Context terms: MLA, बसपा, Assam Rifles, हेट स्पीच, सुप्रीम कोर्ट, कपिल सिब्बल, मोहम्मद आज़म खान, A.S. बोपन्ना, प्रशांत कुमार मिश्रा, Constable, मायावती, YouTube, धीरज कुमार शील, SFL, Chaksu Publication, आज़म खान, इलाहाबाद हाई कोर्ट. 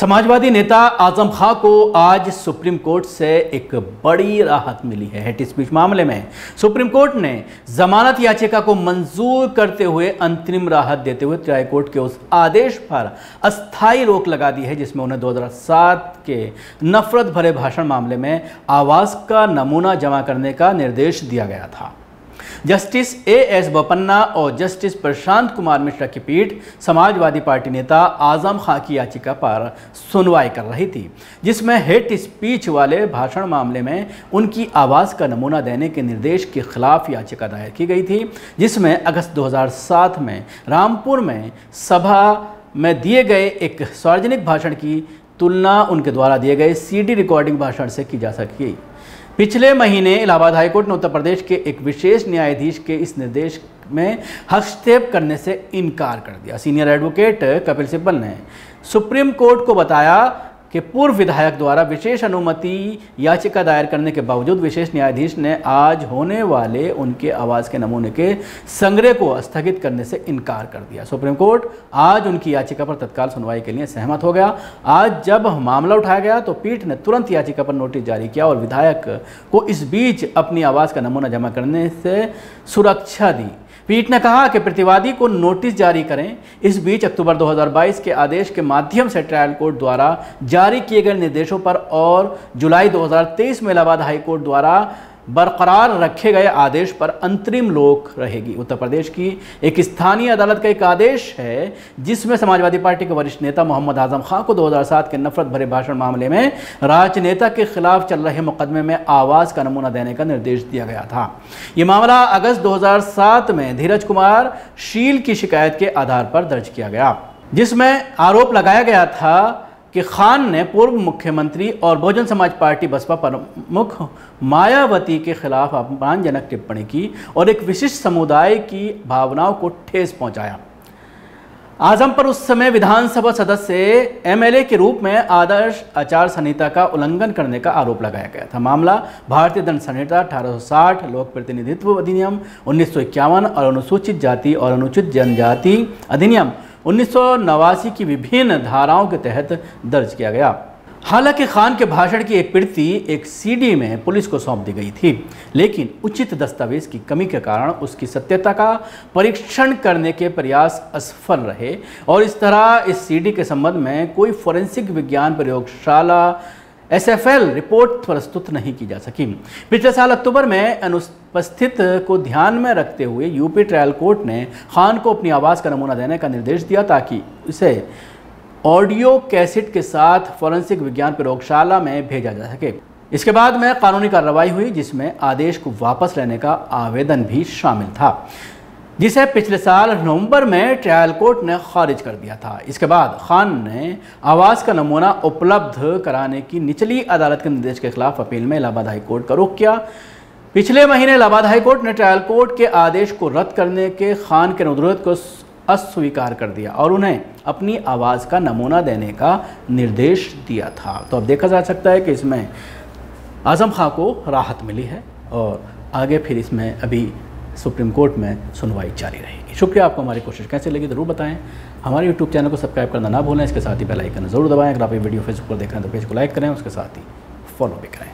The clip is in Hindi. समाजवादी नेता आज़म खान को आज सुप्रीम कोर्ट से एक बड़ी राहत मिली है। हेट स्पीच मामले में सुप्रीम कोर्ट ने जमानत याचिका को मंजूर करते हुए अंतरिम राहत देते हुए ट्राई कोर्ट के उस आदेश पर अस्थाई रोक लगा दी है जिसमें उन्हें 2007 के नफरत भरे भाषण मामले में आवाज का नमूना जमा करने का निर्देश दिया गया था। Justice A.S. बोपन्ना और जस्टिस प्रशांत कुमार मिश्रा की पीठ समाजवादी पार्टी नेता आज़म खान की याचिका पर सुनवाई कर रही थी, जिसमें हेट स्पीच वाले भाषण मामले में उनकी आवाज़ का नमूना देने के निर्देश के खिलाफ याचिका दायर की गई थी, जिसमें अगस्त 2007 में रामपुर में सभा में दिए गए एक सार्वजनिक भाषण की तुलना उनके द्वारा दिए गए CD रिकॉर्डिंग भाषण से की जा सकी। पिछले महीने इलाहाबाद हाई कोर्ट ने उत्तर प्रदेश के एक विशेष न्यायाधीश के इस निर्देश में हस्तक्षेप करने से इनकार कर दिया। सीनियर एडवोकेट कपिल सिब्बल ने सुप्रीम कोर्ट को बताया कि पूर्व विधायक द्वारा विशेष अनुमति याचिका दायर करने के बावजूद विशेष न्यायाधीश ने आज होने वाले उनके आवाज़ के नमूने के संग्रह को स्थगित करने से इनकार कर दिया। सुप्रीम कोर्ट आज उनकी याचिका पर तत्काल सुनवाई के लिए सहमत हो गया। आज जब मामला उठाया गया तो पीठ ने तुरंत याचिका पर नोटिस जारी किया और विधायक को इस बीच अपनी आवाज़ का नमूना जमा करने से सुरक्षा दी। पीठ ने कहा कि प्रतिवादी को नोटिस जारी करें। इस बीच अक्टूबर 2022 के आदेश के माध्यम से ट्रायल कोर्ट द्वारा जारी किए गए निर्देशों पर और जुलाई 2023 में इलाहाबाद हाई कोर्ट द्वारा बरकरार रखे गए आदेश पर अंतरिम रोक रहेगी। उत्तर प्रदेश की एक स्थानीय अदालत का एक आदेश है जिसमें समाजवादी पार्टी के वरिष्ठ नेता मोहम्मद आज़म खान को 2007 के नफरत भरे भाषण मामले में राजनेता के खिलाफ चल रहे मुकदमे में आवाज़ का नमूना देने का निर्देश दिया गया था। ये मामला अगस्त 2007 में धीरज कुमार शील की शिकायत के आधार पर दर्ज किया गया, जिसमें आरोप लगाया गया था कि खान ने पूर्व मुख्यमंत्री और बहुजन समाज पार्टी बसपा प्रमुख मायावती के खिलाफ अपमानजनक टिप्पणी की और एक विशिष्ट समुदाय की भावनाओं को ठेस पहुंचाया। आज़म पर उस समय विधानसभा सदस्य MLA के रूप में आदर्श आचार संहिता का उल्लंघन करने का आरोप लगाया गया था। मामला भारतीय दंड संहिता 1860, लोक प्रतिनिधित्व अधिनियम 1951 और अनुसूचित जाति और अनुसूचित जनजाति अधिनियम 1989 की विभिन्न धाराओं के तहत दर्ज किया गया। हालांकि खान के भाषण की एक प्रति एक CD में पुलिस को सौंप दी गई थी, लेकिन उचित दस्तावेज की कमी के कारण उसकी सत्यता का परीक्षण करने के प्रयास असफल रहे और इस तरह इस CD के संबंध में कोई फॉरेंसिक विज्ञान प्रयोगशाला SFL रिपोर्ट प्रस्तुत नहीं की जा सकी। पिछले साल अक्टूबर में अनुपस्थित को ध्यान में रखते हुए यूपी ट्रायल कोर्ट ने खान को अपनी आवाज़ का नमूना देने का निर्देश दिया ताकि उसे ऑडियो कैसेट के साथ फॉरेंसिक विज्ञान प्रयोगशाला में भेजा जा सके। इसके बाद में कानूनी कार्रवाई हुई जिसमें आदेश को वापस लेने का आवेदन भी शामिल था, जिसे पिछले साल नवंबर में ट्रायल कोर्ट ने खारिज कर दिया था। इसके बाद खान ने आवाज़ का नमूना उपलब्ध कराने की निचली अदालत के निर्देश के खिलाफ अपील में इलाहाबाद हाई कोर्ट का रुख किया। पिछले महीने इलाहाबाद हाई कोर्ट ने ट्रायल कोर्ट के आदेश को रद्द करने के खान के अनुरोध को अस्वीकार कर दिया और उन्हें अपनी आवाज़ का नमूना देने का निर्देश दिया था। तो अब देखा जा सकता है कि इसमें आज़म खान को राहत मिली है और आगे फिर इसमें अभी सुप्रीम कोर्ट में सुनवाई जारी रहेगी। शुक्रिया। आपको हमारी कोशिश कैसे लगी ज़रूर बताएं। हमारे YouTube चैनल को सब्सक्राइब करना ना भूलें। इसके साथ ही बेल आइकन जरूर दबाएं। अगर आप ये वीडियो फेसबुक पर देख रहे हैं तो पेज को लाइक करें, उसके साथ ही फॉलो भी करें।